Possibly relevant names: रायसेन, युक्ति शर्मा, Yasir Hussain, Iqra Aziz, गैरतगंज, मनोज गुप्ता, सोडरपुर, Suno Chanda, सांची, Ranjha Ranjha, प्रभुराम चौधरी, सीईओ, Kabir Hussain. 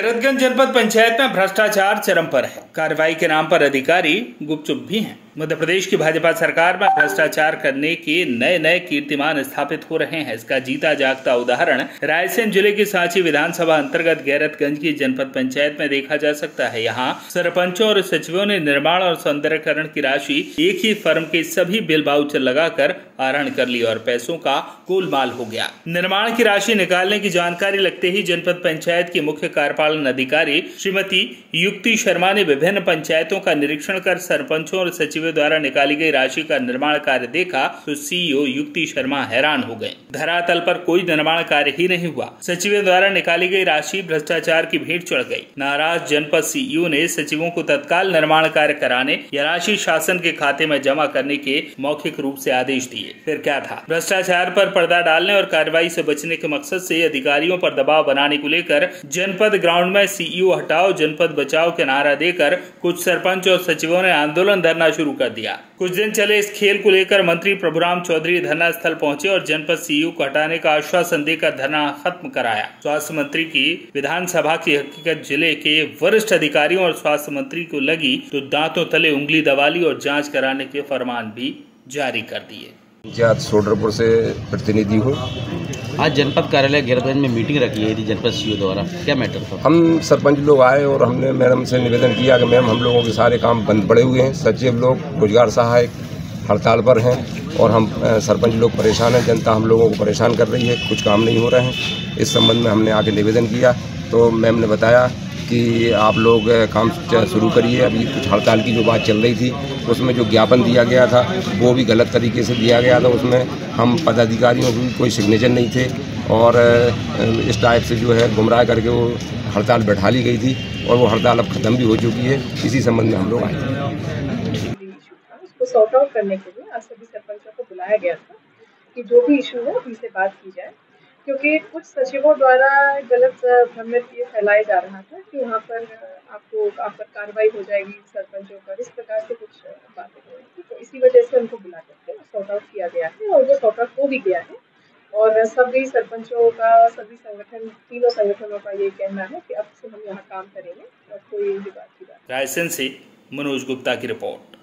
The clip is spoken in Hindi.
गैरतगंज जनपद पंचायत में भ्रष्टाचार चरम पर है। कार्रवाई के नाम पर अधिकारी गुपचुप भी हैं। मध्य प्रदेश की भाजपा सरकार में भ्रष्टाचार करने के नए नए कीर्तिमान स्थापित हो रहे हैं। इसका जीता जागता उदाहरण रायसेन जिले के सांची विधानसभा अंतर्गत गैरतगंज की जनपद पंचायत में देखा जा सकता है। यहाँ सरपंचों और सचिवों ने निर्माण और सौंदर्यकरण की राशि एक ही फर्म के सभी बिल वाउचर लगाकर आहरण कर ली और पैसों का गोलमाल हो गया। निर्माण की राशि निकालने की जानकारी लगते ही जनपद पंचायत की मुख्य कार्यपालन अधिकारी श्रीमती युक्ति शर्मा ने विभिन्न पंचायतों का निरीक्षण कर सरपंचों और सचिवों द्वारा निकाली गई राशि का निर्माण कार्य देखा तो सीईओ युक्ति शर्मा हैरान हो गए। धरातल पर कोई निर्माण कार्य ही नहीं हुआ। सचिवों द्वारा निकाली गई राशि भ्रष्टाचार की भेंट चढ़ गई। नाराज जनपद सीईओ ने सचिवों को तत्काल निर्माण कार्य कराने या राशि शासन के खाते में जमा करने के मौखिक रूप से आदेश दिए। फिर क्या था, भ्रष्टाचार पर पर्दा डालने और कार्रवाई से बचने के मकसद से अधिकारियों पर दबाव बनाने को लेकर जनपद ग्राउंड में सीईओ हटाओ जनपद बचाओ के नारा देकर कुछ सरपंच और सचिवों ने आंदोलन धरना शुरू कर दिया। कुछ दिन चले इस खेल को लेकर मंत्री प्रभुराम चौधरी धरना स्थल पहुंचे और जनपद सीईओ को हटाने का आश्वासन देकर धरना खत्म कराया। स्वास्थ्य मंत्री की विधानसभा की हकीकत जिले के वरिष्ठ अधिकारियों और स्वास्थ्य मंत्री को लगी तो दांतों तले उंगली दबा ली और जांच कराने के फरमान भी जारी कर दिए। पंचायत सोडरपुर से प्रतिनिधि हूँ। आज जनपद कार्यालय गैरतगंज में मीटिंग रखी है जनपद सीईओ द्वारा, क्या मैटर था? हम सरपंच लोग आए और हमने मैडम से निवेदन किया कि मैम हम लोगों के सारे काम बंद पड़े हुए हैं, सचिव लोग रोजगार सहायक हड़ताल पर हैं और हम सरपंच लोग परेशान हैं, जनता हम लोगों को परेशान कर रही है, कुछ काम नहीं हो रहे हैं। इस संबंध में हमने आके निवेदन किया तो मैम ने बताया कि आप लोग काम शुरू करिए। अभी कुछ हड़ताल की जो बात चल रही थी उसमें जो ज्ञापन दिया गया था वो भी गलत तरीके से दिया गया था। उसमें हम पदाधिकारियों की कोई सिग्नेचर नहीं थे और इस टाइप से जो है गुमराह करके वो हड़ताल बैठा ली गई थी और वो हड़ताल अब ख़त्म भी हो चुकी है। इसी संबंध में हम लोग आए थे। इसको सॉर्ट आउट करने के लिए आज सभी सरपंचों को बुलाया गया था कि जो भी इशू है उनसे बात की जाए, क्योंकि कुछ सचिवों द्वारा गलत भ्रमित ये फैलाया जा रहा था कि वहाँ पर आप पर कार्रवाई हो जाएगी सरपंचों पर, इस प्रकार से कुछ बातें हो रही थी। तो इसी वजह से उनको बुला करके सॉर्ट आउट किया गया है और वो सॉर्ट आउट हो भी गया है और सभी सरपंचों का, सभी संगठन, तीनों संगठनों का ये कहना है कि अब से हम यहाँ काम करेंगे और कोई भी बात की बात। रायसेन से मनोज गुप्ता की रिपोर्ट।